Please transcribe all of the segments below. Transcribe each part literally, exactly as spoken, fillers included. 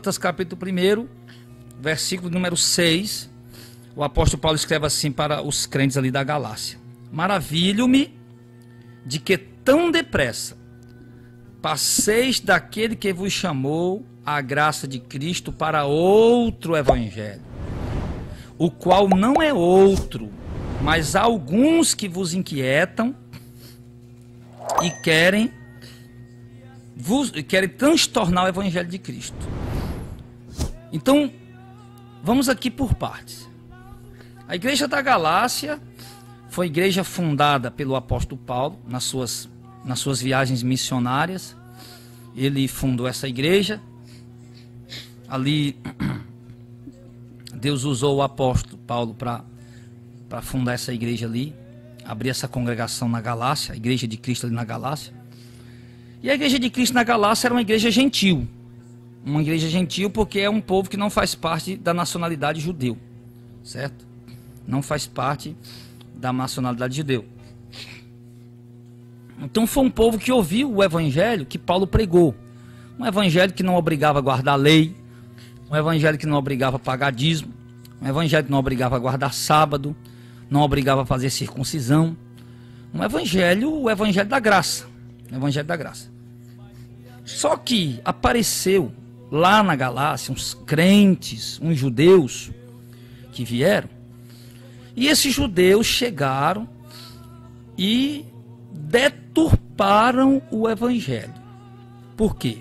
Gálatas, capítulo primeiro, versículo número seis, o apóstolo Paulo escreve assim para os crentes ali da Galácia: maravilho-me de que tão depressa passeis daquele que vos chamou a graça de Cristo para outro evangelho, o qual não é outro, mas há alguns que vos inquietam e querem, vos, querem transtornar o evangelho de Cristo. Então, vamos aqui por partes. A igreja da Galácia foi igreja fundada pelo apóstolo Paulo nas suas, nas suas viagens missionárias. Ele fundou essa igreja. Ali, Deus usou o apóstolo Paulo para para fundar essa igreja ali, abrir essa congregação na Galácia, a igreja de Cristo ali na Galácia. E a igreja de Cristo na Galácia era uma igreja gentil, uma igreja gentil porque é um povo que não faz parte da nacionalidade judeu, certo? Não faz parte da nacionalidade judeu. Então foi um povo que ouviu o evangelho que Paulo pregou, um evangelho que não obrigava a guardar a lei, um evangelho que não obrigava a pagar dízimo, um evangelho que não obrigava a guardar sábado, não obrigava a fazer circuncisão. Um evangelho, o evangelho da graça. O evangelho da graça. Só que apareceu lá na Galácia uns crentes, uns judeus que vieram. E esses judeus chegaram e deturparam o evangelho. Por quê?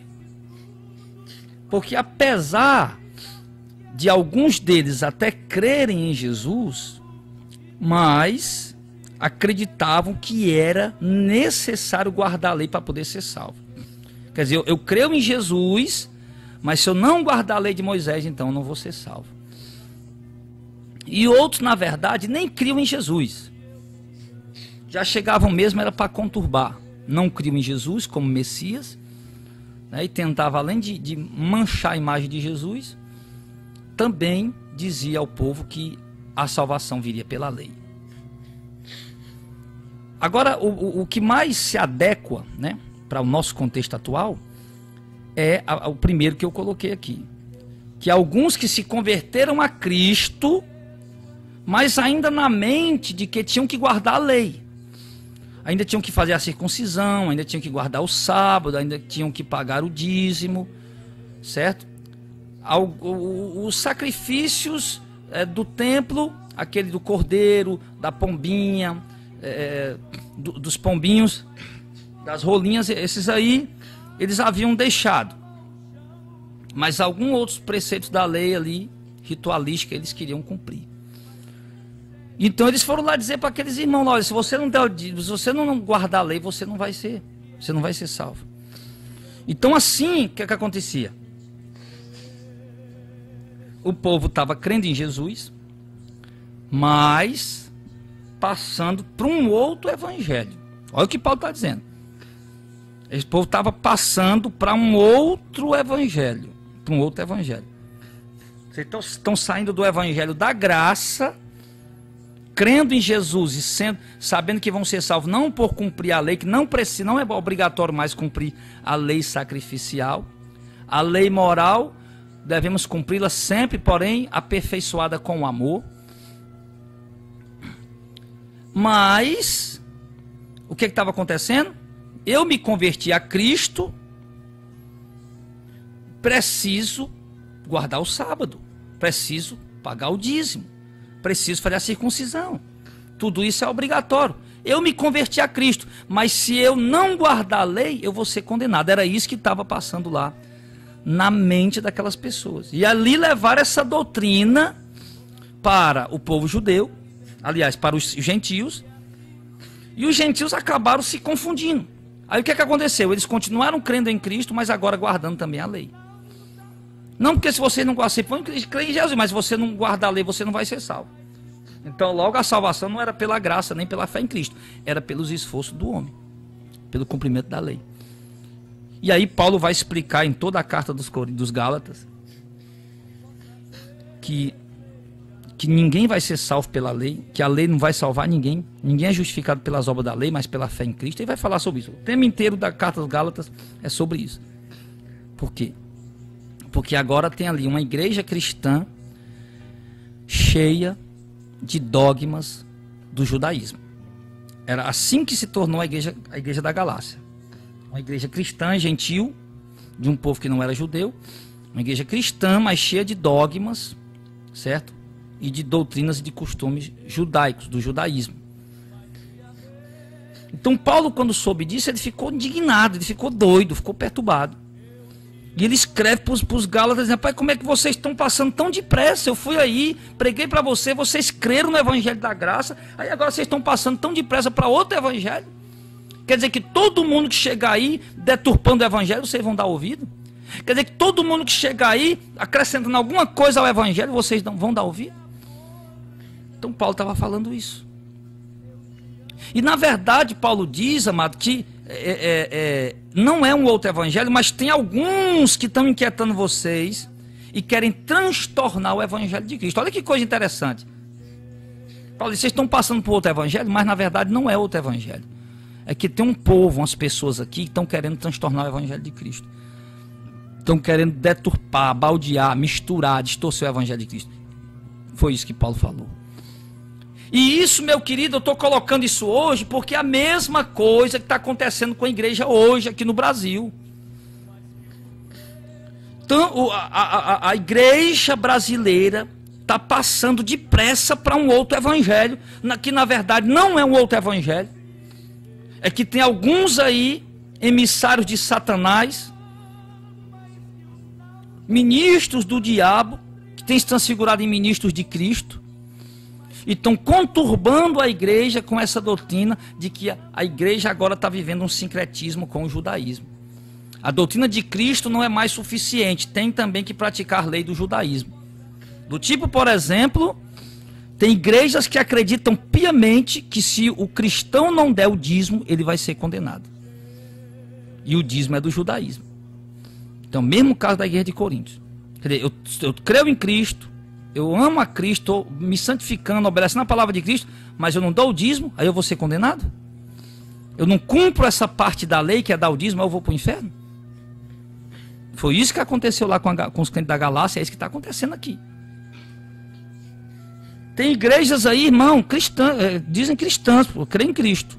Porque apesar de alguns deles até crerem em Jesus, mas acreditavam que era necessário guardar a lei para poder ser salvo. Quer dizer, eu, eu creio em Jesus, mas se eu não guardar a lei de Moisés, então eu não vou ser salvo. E outros, na verdade, nem criam em Jesus. Já chegavam mesmo, era para conturbar. Não criam em Jesus como Messias, né, e tentava, além de, de manchar a imagem de Jesus, também dizia ao povo que a salvação viria pela lei. Agora, o, o, o que mais se adequa, né, para o nosso contexto atual, é a, a, o primeiro que eu coloquei aqui. Que alguns que se converteram a Cristo, mas ainda na mente de que tinham que guardar a lei. Ainda tinham que fazer a circuncisão, ainda tinham que guardar o sábado, ainda tinham que pagar o dízimo, certo? Ao, o, os sacrifícios É, do templo, aquele do cordeiro, da pombinha, é, do, dos pombinhos, das rolinhas, esses aí, eles haviam deixado. Mas alguns outros preceitos da lei ali, ritualística, eles queriam cumprir. Então eles foram lá dizer para aqueles irmãos: olha, se você não der, se você não guardar a lei, você não vai ser, você não vai ser salvo. Então assim, o que é que acontecia? O povo estava crendo em Jesus, mas passando para um outro evangelho. Olha o que Paulo está dizendo. Esse povo estava passando para um outro evangelho. Para um outro evangelho. Vocês estão saindo do evangelho da graça, crendo em Jesus e sendo, sabendo que vão ser salvos não por cumprir a lei, que não precisa, não é obrigatório mais cumprir a lei sacrificial, a lei moral. Devemos cumpri-la sempre, porém, aperfeiçoada com o amor. Mas, o que estava acontecendo? Eu me converti a Cristo, preciso guardar o sábado, preciso pagar o dízimo, preciso fazer a circuncisão. Tudo isso é obrigatório. Eu me converti a Cristo, mas se eu não guardar a lei, eu vou ser condenado. Era isso que estava passando lá na mente daquelas pessoas. E ali levaram essa doutrina para o povo judeu, aliás, para os gentios, e os gentios acabaram se confundindo. Aí o que é que aconteceu? Eles continuaram crendo em Cristo, mas agora guardando também a lei. Não porque se você não guardar, você crê em Jesus, mas se você não guardar a lei, você não vai ser salvo. Então logo a salvação não era pela graça, nem pela fé em Cristo, era pelos esforços do homem, pelo cumprimento da lei. E aí Paulo vai explicar em toda a carta dos, dos Gálatas que, que ninguém vai ser salvo pela lei, que a lei não vai salvar ninguém, ninguém é justificado pelas obras da lei, mas pela fé em Cristo. Ele vai falar sobre isso. O tema inteiro da carta dos Gálatas é sobre isso. Por quê? Porque agora tem ali uma igreja cristã cheia de dogmas do judaísmo. Era assim que se tornou a igreja, a igreja da Galácia. Uma igreja cristã, gentil, de um povo que não era judeu. Uma igreja cristã, mas cheia de dogmas, certo? E de doutrinas e de costumes judaicos, do judaísmo. Então Paulo, quando soube disso, ele ficou indignado, ele ficou doido, ficou perturbado. E ele escreve para os Gálatas, dizendo: pai, como é que vocês estão passando tão depressa? Eu fui aí, preguei para vocês, vocês creram no evangelho da graça, aí agora vocês estão passando tão depressa para outro evangelho? Quer dizer que todo mundo que chega aí deturpando o evangelho, vocês vão dar ouvido? Quer dizer que todo mundo que chega aí acrescentando alguma coisa ao evangelho, vocês não vão dar ouvido? Então Paulo estava falando isso. E na verdade Paulo diz, amado, que é, é, é, não é um outro evangelho, mas tem alguns que estão inquietando vocês e querem transtornar o evangelho de Cristo. Olha que coisa interessante. Paulo diz: vocês estão passando por outro evangelho, mas na verdade não é outro evangelho. É que tem um povo, umas pessoas aqui que estão querendo transtornar o evangelho de Cristo. Estão querendo deturpar, baldear, misturar, distorcer o evangelho de Cristo. Foi isso que Paulo falou. E isso, meu querido, eu estou colocando isso hoje porque é a mesma coisa que está acontecendo com a igreja hoje aqui no Brasil. Então, a, a, a igreja brasileira está passando depressa para um outro evangelho, que na verdade não é um outro evangelho. É que tem alguns aí, emissários de Satanás, ministros do diabo, que têm se transfigurado em ministros de Cristo, e estão conturbando a igreja com essa doutrina de que a igreja agora está vivendo um sincretismo com o judaísmo. A doutrina de Cristo não é mais suficiente, tem também que praticar a lei do judaísmo. Do tipo, por exemplo, tem igrejas que acreditam piamente que se o cristão não der o dízimo, ele vai ser condenado. E o dízimo é do judaísmo. Então, mesmo caso da igreja de Corinto. Quer dizer, eu, eu creio em Cristo, eu amo a Cristo, me santificando, obedecendo a palavra de Cristo, mas eu não dou o dízimo, aí eu vou ser condenado? Eu não cumpro essa parte da lei que é dar o dízimo, aí eu vou para o inferno? Foi isso que aconteceu lá com, a, com os crentes da Galácia, é isso que está acontecendo aqui. Tem igrejas aí, irmão, cristã, é, dizem cristãs, pô, creem em Cristo,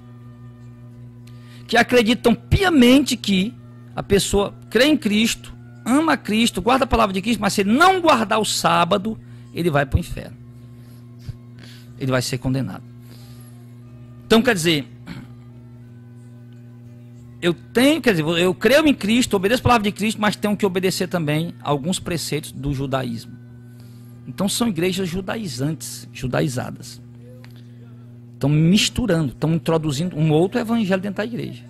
que acreditam piamente que a pessoa crê em Cristo, ama Cristo, guarda a palavra de Cristo, mas se ele não guardar o sábado, ele vai para o inferno. Ele vai ser condenado. Então, quer dizer, eu tenho, quer dizer, eu creio em Cristo, obedeço a palavra de Cristo, mas tenho que obedecer também alguns preceitos do judaísmo. Então, são igrejas judaizantes, judaizadas. Estão misturando, estão introduzindo um outro evangelho dentro da igreja.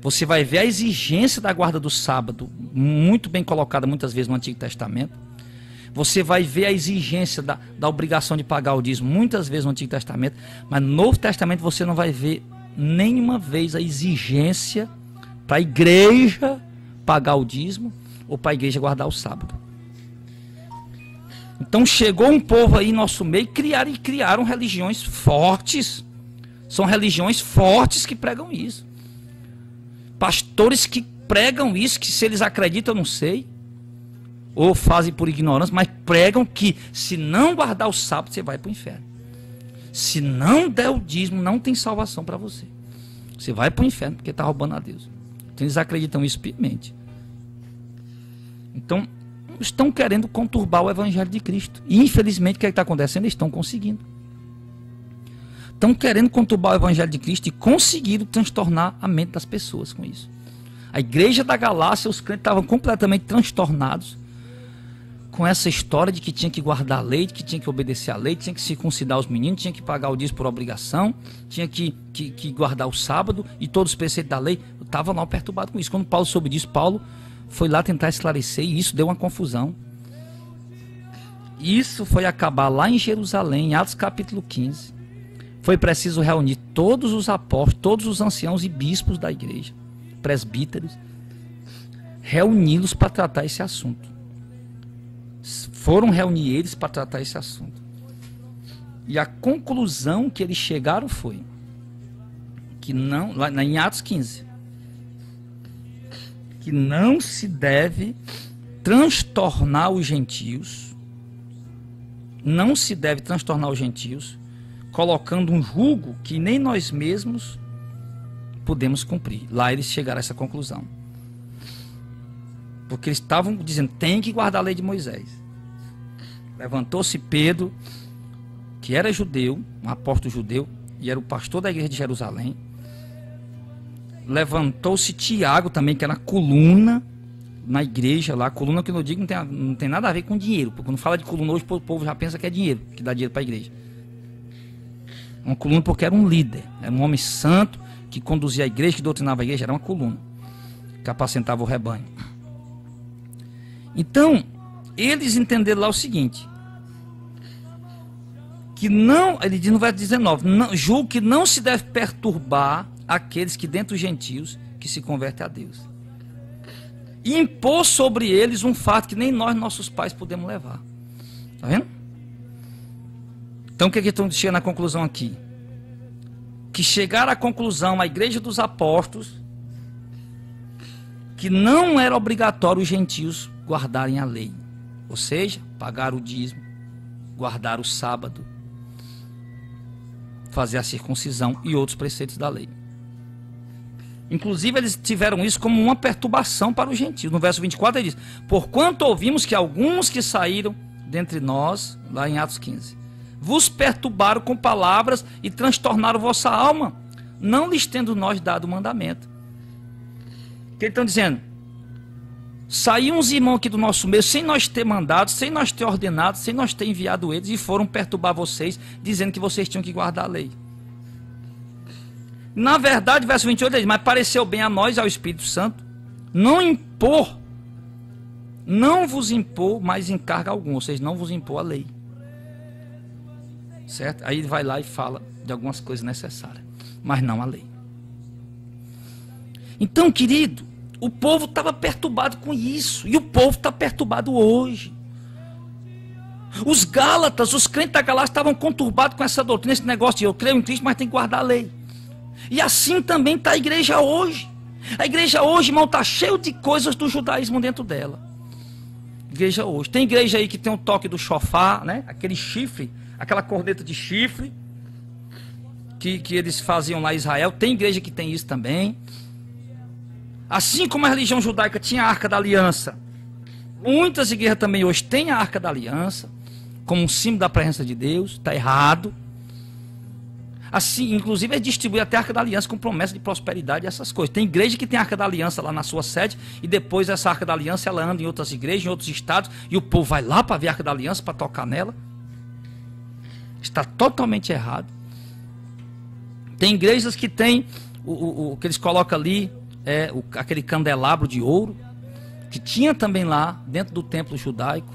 Você vai ver a exigência da guarda do sábado, muito bem colocada muitas vezes no Antigo Testamento. Você vai ver a exigência da, da obrigação de pagar o dízimo, muitas vezes no Antigo Testamento, mas no Novo Testamento você não vai ver nenhuma vez a exigência para a igreja pagar o dízimo ou para a igreja guardar o sábado. Então chegou um povo aí nosso meio e criaram, e criaram religiões fortes. São religiões fortes que pregam isso. Pastores que pregam isso, que se eles acreditam eu não sei, ou fazem por ignorância, mas pregam que se não guardar o sábado, você vai para o inferno. Se não der o dízimo, não tem salvação para você. Você vai para o inferno porque está roubando a Deus. Então eles acreditam isso piamente. Então, estão querendo conturbar o evangelho de Cristo. E infelizmente o que está acontecendo? Eles estão conseguindo. Estão querendo conturbar o evangelho de Cristo e conseguiram transtornar a mente das pessoas com isso. A igreja da Galácia, os crentes estavam completamente transtornados com essa história de que tinha que guardar a lei, que tinha que obedecer a lei, tinha que circuncidar os meninos, tinha que pagar o dízimo por obrigação, tinha que, que, que guardar o sábado e todos os preceitos da lei. Eu estava lá perturbado com isso. Quando Paulo soube disso, Paulo foi lá tentar esclarecer e isso deu uma confusão. Isso foi acabar lá em Jerusalém, em Atos capítulo quinze. Foi preciso reunir todos os apóstolos, todos os anciãos e bispos da igreja, presbíteros, reuni-los para tratar esse assunto. Foram reunir eles para tratar esse assunto. E a conclusão que eles chegaram foi que não, lá em Atos quinze, que não se deve transtornar os gentios, não se deve transtornar os gentios, colocando um jugo que nem nós mesmos podemos cumprir. Lá eles chegaram a essa conclusão. Porque eles estavam dizendo, tem que guardar a lei de Moisés. Levantou-se Pedro, que era judeu, um apóstolo judeu, e era o pastor da igreja de Jerusalém. Levantou-se Tiago também, que era coluna na igreja lá. Coluna que eu digo não tem, não tem nada a ver com dinheiro. Porque quando fala de coluna hoje, o povo já pensa que é dinheiro, que dá dinheiro para a igreja. Uma coluna porque era um líder, era um homem santo, que conduzia a igreja, que doutrinava a igreja, era uma coluna, que apacentava o rebanho. Então, eles entenderam lá o seguinte, que não, ele diz no verso dezenove, não, julgo que não se deve perturbar aqueles que dentre os gentios que se convertem a Deus. E impor sobre eles um fato que nem nós, nossos pais, podemos levar. Está vendo? Então, o que é que estão chegando à conclusão aqui? Que chegaram à conclusão, a igreja dos apóstolos, que não era obrigatório os gentios guardarem a lei, ou seja, pagar o dízimo, guardar o sábado, fazer a circuncisão e outros preceitos da lei. Inclusive eles tiveram isso como uma perturbação para os gentios. No verso vinte e quatro ele diz, porquanto ouvimos que alguns que saíram dentre nós, lá em Atos quinze, vos perturbaram com palavras e transtornaram vossa alma, não lhes tendo nós dado o mandamento. O que eles estão dizendo? Saiu uns irmãos aqui do nosso meio, sem nós ter mandado, sem nós ter ordenado, sem nós ter enviado eles, e foram perturbar vocês, dizendo que vocês tinham que guardar a lei. Na verdade, verso vinte e oito diz, mas pareceu bem a nós, ao Espírito Santo, não impor, não vos impor mais encargo algum, ou seja, não vos impor a lei. Certo? Aí ele vai lá e fala de algumas coisas necessárias, mas não a lei. Então, querido, o povo estava perturbado com isso, e o povo está perturbado hoje. Os Gálatas, os crentes da Galácia estavam conturbados com essa doutrina, esse negócio de eu creio em Cristo, mas tem que guardar a lei. E assim também está a igreja hoje. A igreja hoje, irmão, está cheia de coisas do judaísmo dentro dela. Igreja hoje. Tem igreja aí que tem um toque do shofar, né? Aquele chifre, aquela corneta de chifre que, que eles faziam lá em Israel. Tem igreja que tem isso também. Assim como a religião judaica tinha a Arca da Aliança, muitas igrejas também hoje têm a Arca da Aliança, como um símbolo da presença de Deus. Está errado. Assim, inclusive, eles distribuem até a Arca da Aliança com promessa de prosperidade e essas coisas. Tem igreja que tem a Arca da Aliança lá na sua sede, e depois essa Arca da Aliança ela anda em outras igrejas, em outros estados, e o povo vai lá para ver a Arca da Aliança, para tocar nela. Está totalmente errado. Tem igrejas que tem o, o, o que eles colocam ali, É, o, aquele candelabro de ouro que tinha também lá dentro do templo judaico.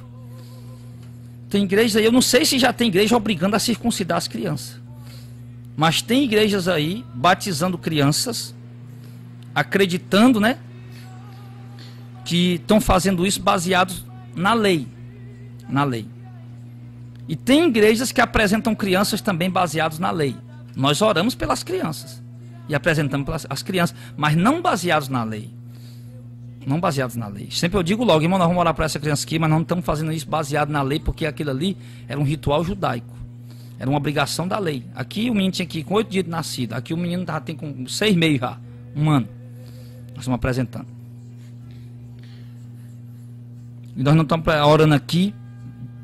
Tem igrejas aí, eu não sei se já tem igreja obrigando a circuncidar as crianças, mas tem igrejas aí batizando crianças, acreditando, né, que estão fazendo isso baseados na lei, na lei. E tem igrejas que apresentam crianças também baseados na lei. Nós oramos pelas crianças e apresentamos as crianças, mas não baseados na lei, não baseados na lei. Sempre eu digo logo, irmão, nós vamos orar para essa criança aqui, mas nós não estamos fazendo isso baseado na lei, porque aquilo ali era um ritual judaico, era uma obrigação da lei. Aqui o menino tinha que ir com oito dias de nascido, aqui o menino já tem com seis meses já, um ano, nós estamos apresentando. E nós não estamos orando aqui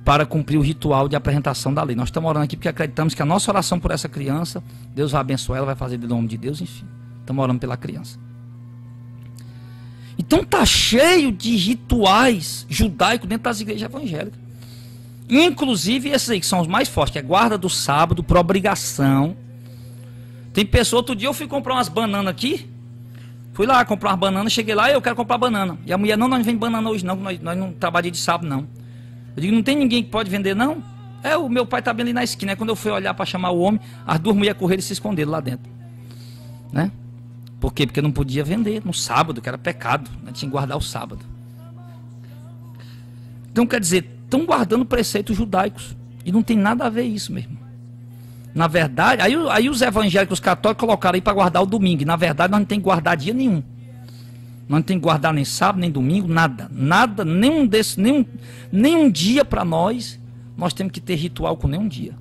para cumprir o ritual de apresentação da lei. Nós estamos orando aqui porque acreditamos que a nossa oração por essa criança, Deus vai abençoar ela, vai fazer do nome de Deus, enfim. Estamos orando pela criança. Então está cheio de rituais judaicos dentro das igrejas evangélicas. Inclusive esses aí que são os mais fortes, que é guarda do sábado, por obrigação. Tem pessoa, outro dia eu fui comprar umas bananas aqui, fui lá comprar umas bananas, cheguei lá e eu quero comprar banana. E a mulher, não, nós não vende banana hoje não, nós, nós não trabalhamos de sábado não. Eu digo, não tem ninguém que pode vender, não? É, o meu pai está bem ali na esquina. Quando eu fui olhar para chamar o homem, as duas mulheres correram e se esconderam lá dentro. Né? Por quê? Porque não podia vender no sábado, que era pecado. Né? Tinha que guardar o sábado. Então, quer dizer, estão guardando preceitos judaicos. E não tem nada a ver isso mesmo. Na verdade, aí, aí os evangélicos católicos colocaram aí para guardar o domingo. E, na verdade, nós não temos que guardar dia nenhum. Nós não tem que guardar nem sábado, nem domingo, nada. Nada, nenhum desses, nenhum, nenhum dia para nós, nós temos que ter ritual com nenhum dia.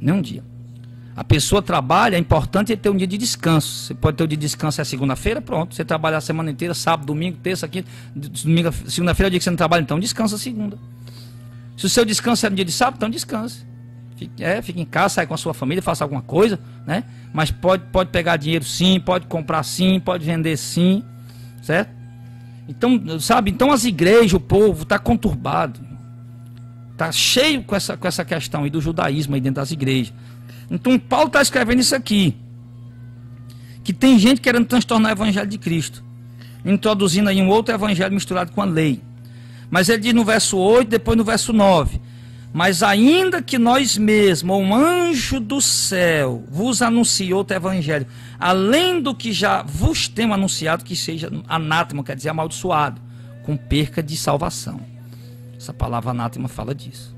Nenhum dia. A pessoa trabalha, é importante ele ter um dia de descanso. Você pode ter um dia de descanso, é segunda-feira, pronto. Você trabalha a semana inteira, sábado, domingo, terça, quinta, domingo, segunda-feira é o dia que você não trabalha, então descansa segunda. Se o seu descanso é no dia de sábado, então descanse. Fique, é, fique em casa, sai com a sua família, faça alguma coisa, né? Mas pode, pode pegar dinheiro sim, pode comprar sim, pode vender sim, certo? Então, sabe, então as igrejas, o povo está conturbado. Está cheio com essa, com essa questão aí do judaísmo aí dentro das igrejas. Então Paulo está escrevendo isso aqui, que tem gente querendo transtornar o evangelho de Cristo, introduzindo aí um outro evangelho misturado com a lei. Mas ele diz no verso oito, depois no verso nove: mas ainda que nós mesmos, um anjo do céu, vos anunciou outro evangelho, além do que já vos temos anunciado, que seja anátema, quer dizer amaldiçoado, com perca de salvação. Essa palavra anátema fala disso.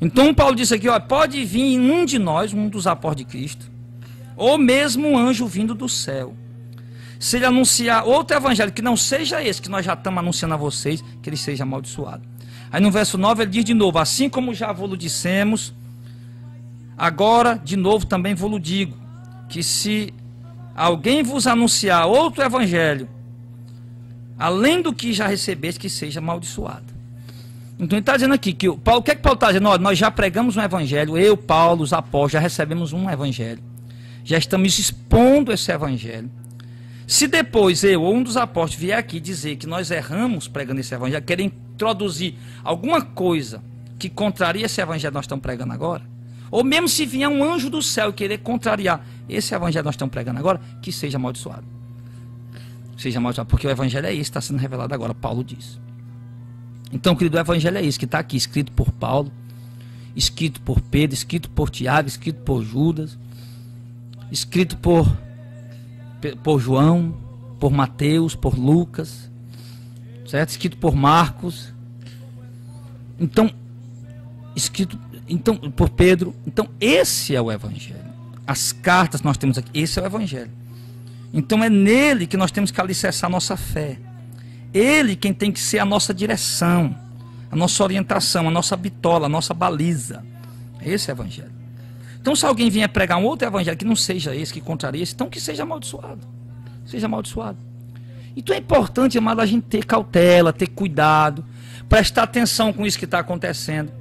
Então Paulo disse aqui, ó, pode vir um de nós, um dos apóstolos de Cristo, ou mesmo um anjo vindo do céu. Se ele anunciar outro evangelho, que não seja esse que nós já estamos anunciando a vocês, que ele seja amaldiçoado. Aí no verso nove ele diz de novo, assim como já vos dissemos, agora de novo também vos digo, que se alguém vos anunciar outro evangelho, além do que já recebeste, que seja amaldiçoado. Então ele está dizendo aqui, que o, Paulo, o que é que Paulo está dizendo? Olha, nós já pregamos um evangelho, eu, Paulo, os apóstolos, já recebemos um evangelho. Já estamos expondo esse evangelho. Se depois eu ou um dos apóstolos vier aqui dizer que nós erramos pregando esse evangelho, querem introduzir alguma coisa que contraria esse evangelho que nós estamos pregando agora, ou mesmo se vier um anjo do céu e querer contrariar esse evangelho que nós estamos pregando agora, que seja amaldiçoado. Seja amaldiçoado, porque o evangelho é esse, está sendo revelado agora, Paulo diz. Então, querido, o evangelho é isso que está aqui, escrito por Paulo, escrito por Pedro, escrito por Tiago, escrito por Judas, escrito por, por João, por Mateus, por Lucas, certo? Escrito por Marcos, então, escrito então, por Pedro. Então, esse é o evangelho. As cartas que nós temos aqui, esse é o evangelho. Então, é nele que nós temos que alicerçar a nossa fé. Ele quem tem que ser a nossa direção, a nossa orientação, a nossa bitola, a nossa baliza. Esse é o evangelho. Então se alguém vier pregar um outro evangelho que não seja esse, que contraria esse, então que seja amaldiçoado. Seja amaldiçoado. Então é importante, amado, a gente ter cautela, ter cuidado, prestar atenção com isso que está acontecendo.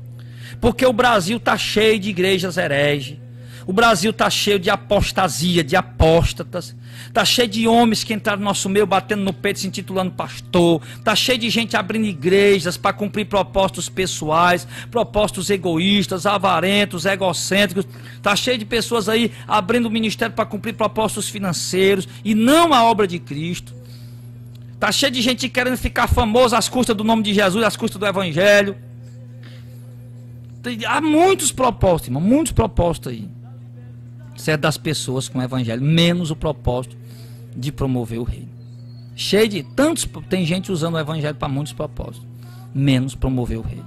Porque o Brasil está cheio de igrejas hereges. O Brasil está cheio de apostasia, de apóstatas. Está cheio de homens que entraram no nosso meio batendo no peito, se intitulando pastor. Está cheio de gente abrindo igrejas para cumprir propósitos pessoais, propósitos egoístas, avarentos, egocêntricos. Está cheio de pessoas aí abrindo o ministério para cumprir propósitos financeiros e não a obra de Cristo. Está cheio de gente querendo ficar famosa às custas do nome de Jesus, às custas do evangelho. Há muitos propósitos, irmão, muitos propósitos aí. Certo, das pessoas com o evangelho, menos o propósito de promover o reino. Cheio de tantos, tem gente usando o evangelho para muitos propósitos, menos promover o reino.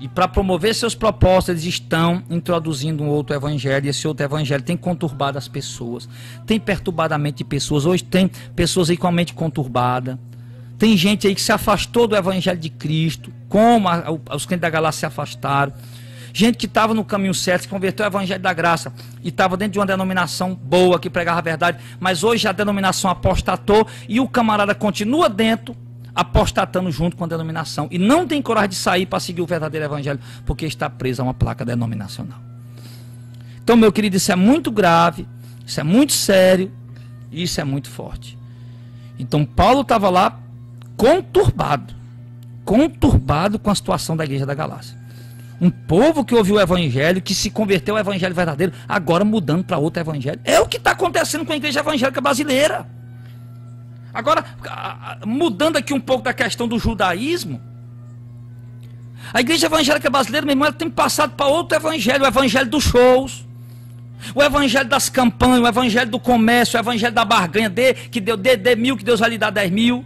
E para promover seus propósitos, eles estão introduzindo um outro evangelho, e esse outro evangelho tem conturbado as pessoas, tem perturbado a mente de pessoas. Hoje tem pessoas aí com a mente conturbada, tem gente aí que se afastou do evangelho de Cristo, como a, a, os crentes da Galácia se afastaram. Gente que estava no caminho certo, se converteu ao evangelho da graça e estava dentro de uma denominação boa, que pregava a verdade, mas hoje a denominação apostatou e o camarada continua dentro, apostatando junto com a denominação e não tem coragem de sair para seguir o verdadeiro evangelho, porque está preso a uma placa denominacional. Então, meu querido, isso é muito grave, isso é muito sério e isso é muito forte. Então, Paulo estava lá conturbado, conturbado com a situação da igreja da Galácia. Um povo que ouviu o evangelho, que se converteu ao evangelho verdadeiro, agora mudando para outro evangelho. É o que está acontecendo com a igreja evangélica brasileira. Agora, mudando aqui um pouco da questão do judaísmo, a igreja evangélica brasileira, meu irmão, ela tem passado para outro evangelho, o evangelho dos shows, o evangelho das campanhas, o evangelho do comércio, o evangelho da barganha, dê, que deu, dê, dê mil, que Deus vai lhe dar dez mil,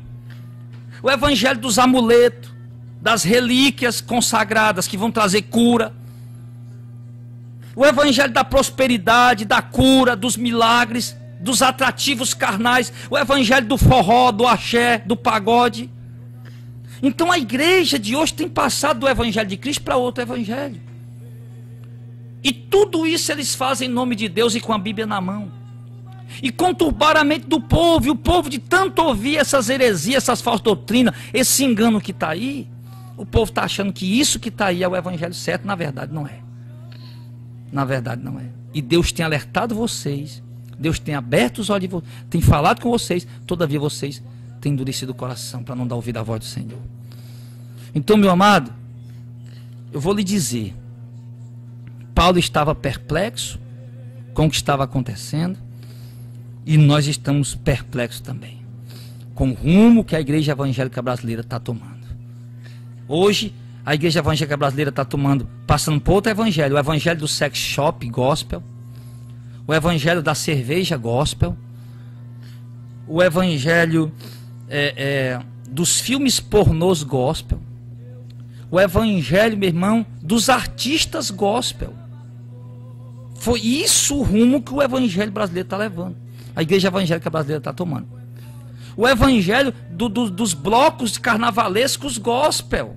o evangelho dos amuletos, das relíquias consagradas que vão trazer cura, o evangelho da prosperidade, da cura, dos milagres. dos atrativos carnais, o evangelho do forró, do axé, do pagode. Então a igreja de hoje tem passado do evangelho de Cristo para outro evangelho. E tudo isso eles fazem em nome de Deus e com a Bíblia na mão. E conturbar a mente do povo, e o povo de tanto ouvir essas heresias, essas falsas doutrinas, esse engano que está aí, o povo está achando que isso que está aí é o evangelho certo. Na verdade não é. Na verdade não é. E Deus tem alertado vocês, Deus tem aberto os olhos de vocês, tem falado com vocês, todavia vocês têm endurecido o coração para não dar ouvido à voz do Senhor. Então, meu amado, eu vou lhe dizer, Paulo estava perplexo com o que estava acontecendo, e nós estamos perplexos também com o rumo que a igreja evangélica brasileira está tomando. Hoje, a igreja evangélica brasileira está tomando, passando por outro evangelho, o evangelho do sex shop gospel, o evangelho da cerveja gospel, o evangelho é, é, dos filmes pornôs gospel, o evangelho, meu irmão, dos artistas gospel. Foi isso o rumo que o evangelho brasileiro está levando. A igreja evangélica brasileira está tomando. O evangelho do, do, dos blocos carnavalescos gospel.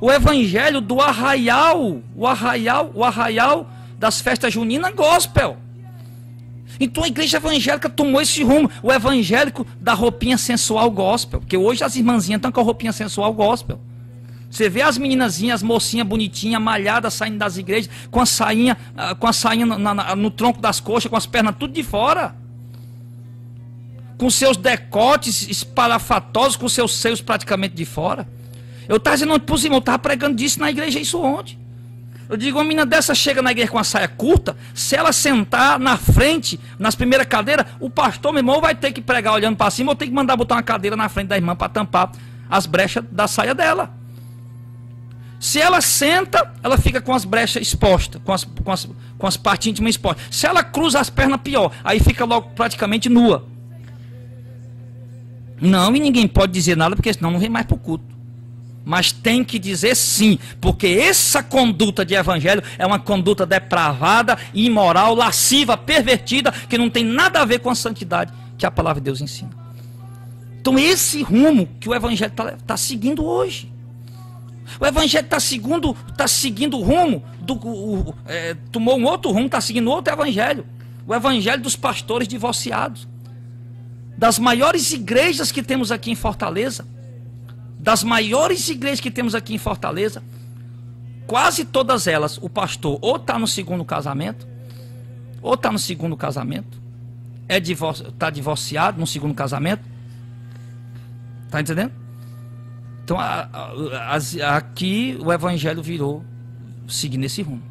O evangelho do arraial, o arraial, o arraial das festas juninas gospel. Então a igreja evangélica tomou esse rumo. O evangélico da roupinha sensual gospel. Porque hoje as irmãzinhas estão com a roupinha sensual gospel. Você vê as meninazinhas, as mocinhas bonitinhas, malhadas, saindo das igrejas, com a sainha, com a sainha no, no, no tronco das coxas, com as pernas tudo de fora. Com seus decotes espalafatosos, com seus seios praticamente de fora. Eu estava dizendo para os irmãos, eu estava pregando disso na igreja, isso ontem. Eu digo, uma menina dessa chega na igreja com a saia curta, se ela sentar na frente, nas primeiras cadeiras, o pastor, meu irmão, vai ter que pregar olhando para cima, ou tem que mandar botar uma cadeira na frente da irmã para tampar as brechas da saia dela. Se ela senta, ela fica com as brechas expostas, com as, com as, com as partes íntimas expostas. Se ela cruza as pernas, pior, aí fica logo praticamente nua. Não, e ninguém pode dizer nada, porque senão não vem mais para o culto. Mas tem que dizer sim, porque essa conduta de evangelho é uma conduta depravada, imoral, lasciva, pervertida, que não tem nada a ver com a santidade que a palavra de Deus ensina. Então esse rumo que o evangelho está tá seguindo hoje. O evangelho está seguindo, tá seguindo o rumo, do, o, o, é, tomou um outro rumo, está seguindo outro evangelho. O evangelho dos pastores divorciados. Das maiores igrejas que temos aqui em Fortaleza. Das maiores igrejas que temos aqui em Fortaleza. Quase todas elas, o pastor ou está no segundo casamento, ou está no segundo casamento, está é divor- tá divorciado no segundo casamento. Está entendendo? Então, a, a, a, aqui o evangelho virou seguindo esse rumo.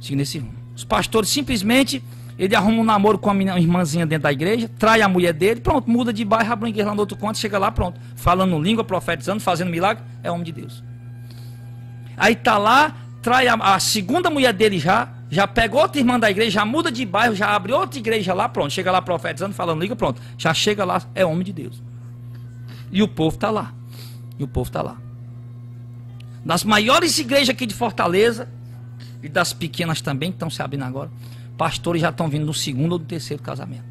Seguindo esse rumo. Os pastores simplesmente, ele arruma um namoro com a minha irmãzinha dentro da igreja, trai a mulher dele, pronto, muda de bairro, abre uma igreja lá no outro canto, chega lá, pronto. Falando língua, profetizando, fazendo milagre, é homem de Deus. Aí tá lá, trai a, a segunda mulher dele já, já pega outra irmã da igreja, já muda de bairro, já abre outra igreja lá, pronto. Chega lá profetizando, falando língua, pronto. Já chega lá, é homem de Deus. E o povo tá lá. E o povo está lá. Das maiores igrejas aqui de Fortaleza, e das pequenas também, que estão se abrindo agora, pastores já estão vindo do segundo ou do terceiro casamento.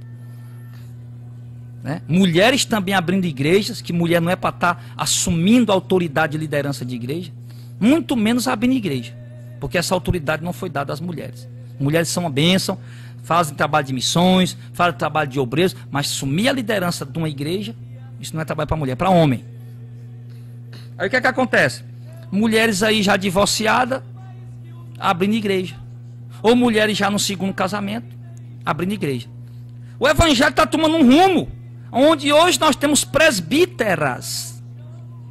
Né? Mulheres também abrindo igrejas, que mulher não é para estar tá assumindo a autoridade e liderança de igreja, muito menos abrindo igreja, porque essa autoridade não foi dada às mulheres. Mulheres são uma bênção, fazem trabalho de missões, fazem trabalho de obreiros, mas assumir a liderança de uma igreja, isso não é trabalho para mulher, é para homem. Aí o que é que acontece? Mulheres aí já divorciadas, abrindo igreja. Ou mulheres já no segundo casamento, abrindo igreja. O evangelho está tomando um rumo, onde hoje nós temos presbíteras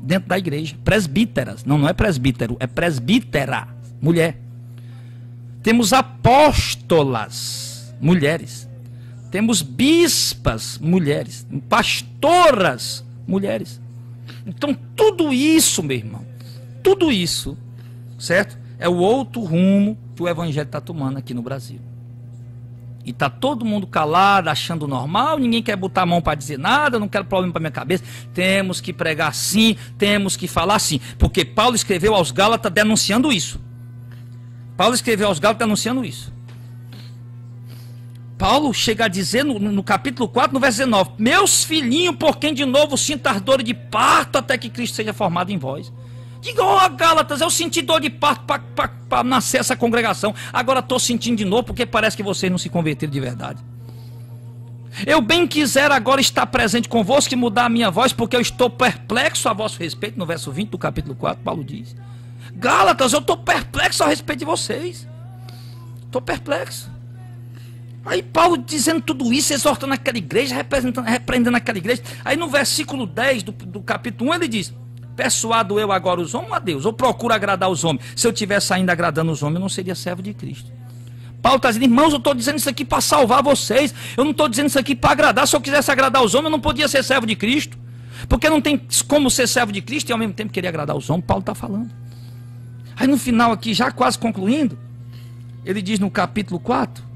dentro da igreja. Presbíteras, não, não é presbítero, é presbítera, mulher. Temos apóstolas, mulheres. Temos bispas, mulheres. Pastoras, mulheres. Então tudo isso, meu irmão, tudo isso, certo? É o outro rumo que o evangelho está tomando aqui no Brasil. E está todo mundo calado, achando normal, ninguém quer botar a mão para dizer nada, não quero problema para minha cabeça. Temos que pregar sim, temos que falar sim, porque Paulo escreveu aos Gálatas denunciando isso. Paulo escreveu aos Gálatas denunciando isso. Paulo chega a dizer no, no capítulo quatro, no verso dezenove, meus filhinhos, por quem de novo sinto as dores de parto até que Cristo seja formado em vós. Diga, ó Gálatas, eu senti dor de parto para nascer essa congregação, agora estou sentindo de novo porque parece que vocês não se converteram de verdade. Eu bem quisera agora estar presente convosco e mudar a minha voz, porque eu estou perplexo a vosso respeito. No verso vinte do capítulo quatro, Paulo diz, Gálatas, eu estou perplexo a respeito de vocês, estou perplexo. Aí Paulo dizendo tudo isso, exortando aquela igreja, repreendendo aquela igreja. Aí no versículo dez do, do capítulo um ele diz, persuado eu agora os homens a Deus, ou procuro agradar os homens. Se eu estivesse ainda agradando os homens, eu não seria servo de Cristo. Paulo está dizendo, irmãos, eu estou dizendo isso aqui para salvar vocês, eu não estou dizendo isso aqui para agradar. Se eu quisesse agradar os homens, eu não podia ser servo de Cristo, porque não tem como ser servo de Cristo e ao mesmo tempo querer agradar os homens. Paulo está falando. Aí no final aqui, já quase concluindo, ele diz no capítulo quatro,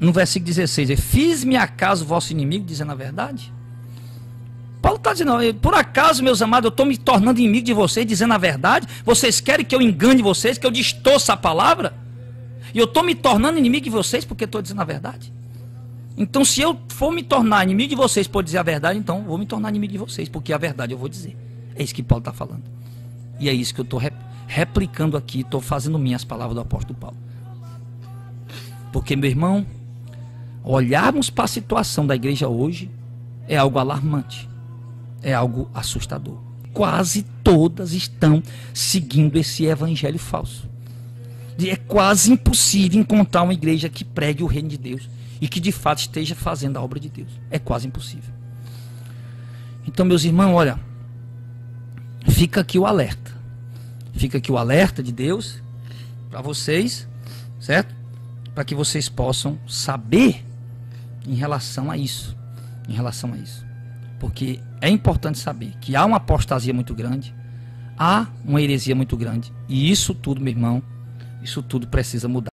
no versículo dezesseis, fiz-me acaso vosso inimigo, dizendo a verdade? Paulo está dizendo, por acaso, meus amados, eu estou me tornando inimigo de vocês, dizendo a verdade? Vocês querem que eu engane vocês, que eu distorça a palavra? E eu estou me tornando inimigo de vocês porque estou dizendo a verdade. Então, se eu for me tornar inimigo de vocês por dizer a verdade, então vou me tornar inimigo de vocês, porque a verdade eu vou dizer. É isso que Paulo está falando. E é isso que eu estou replicando aqui, estou fazendo minhas palavras do apóstolo Paulo. Porque, meu irmão, olharmos para a situação da igreja hoje é algo alarmante, é algo assustador. Quase todas estão seguindo esse evangelho falso. É quase impossível encontrar uma igreja que pregue o reino de Deus e que de fato esteja fazendo a obra de Deus. É quase impossível. Então, meus irmãos, olha, fica aqui o alerta. Fica aqui o alerta de Deus para vocês, certo? Para que vocês possam saber em relação a isso. Em relação a isso. Porque é importante saber que há uma apostasia muito grande, há uma heresia muito grande. E isso tudo, meu irmão, isso tudo precisa mudar.